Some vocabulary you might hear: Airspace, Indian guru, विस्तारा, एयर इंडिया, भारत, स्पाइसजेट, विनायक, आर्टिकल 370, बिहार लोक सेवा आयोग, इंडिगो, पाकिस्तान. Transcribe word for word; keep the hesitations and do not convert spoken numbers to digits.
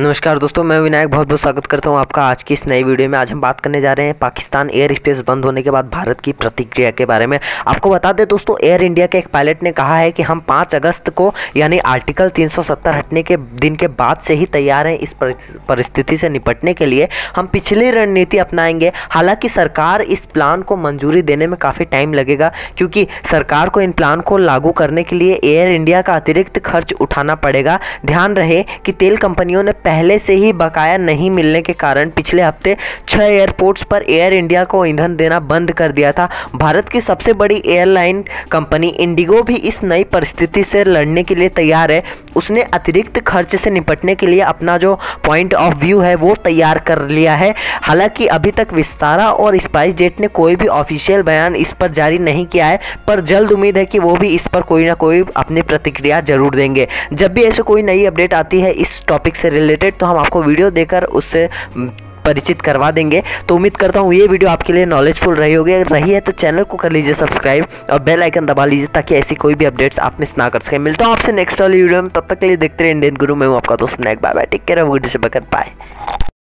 नमस्कार दोस्तों, मैं विनायक बहुत बहुत स्वागत करता हूं आपका आज की इस नई वीडियो में। आज हम बात करने जा रहे हैं पाकिस्तान एयर स्पेस बंद होने के बाद भारत की प्रतिक्रिया के बारे में। आपको बता दें दोस्तों, एयर इंडिया के एक पायलट ने कहा है कि हम पाँच अगस्त को यानी आर्टिकल तीन सौ सत्तर हटने के दिन के बाद से ही तैयार हैं इस परिस्थिति से निपटने के लिए। हम पिछली रणनीति अपनाएंगे। हालाँकि सरकार इस प्लान को मंजूरी देने में काफ़ी टाइम लगेगा, क्योंकि सरकार को इन प्लान को लागू करने के लिए एयर इंडिया का अतिरिक्त खर्च उठाना पड़ेगा। ध्यान रहे कि तेल कंपनियों ने पहले से ही बकाया नहीं मिलने के कारण पिछले हफ्ते छह एयरपोर्ट्स पर एयर इंडिया को ईंधन देना बंद कर दिया था। भारत की सबसे बड़ी एयरलाइन कंपनी इंडिगो भी इस नई परिस्थिति से लड़ने के लिए तैयार है। उसने अतिरिक्त खर्च से निपटने के लिए अपना जो पॉइंट ऑफ व्यू है वो तैयार कर लिया है। हालांकि अभी तक विस्तारा और स्पाइसजेट ने कोई भी ऑफिशियल बयान इस पर जारी नहीं किया है, पर जल्द उम्मीद है कि वो भी इस पर कोई ना कोई अपनी प्रतिक्रिया जरूर देंगे। जब भी ऐसे कोई नई अपडेट आती है इस टॉपिक से रिलेटेड, तो हम आपको वीडियो देकर उससे परिचित करवा देंगे। तो उम्मीद करता हूँ ये वीडियो आपके लिए नॉलेजफुल रही होगी। अगर रही है तो चैनल को कर लीजिए सब्सक्राइब और बेल आइकन दबा लीजिए, ताकि ऐसी कोई भी अपडेट्स आप मिस ना कर सकें। मिलता हूँ आपसे नेक्स्ट वाली वीडियो में, तब तक के लिए देखते रहे इंडियन गुरु। मैं हूँ आपका दोस्त विनायक। Bye bye, take care, video से बकर, बाय।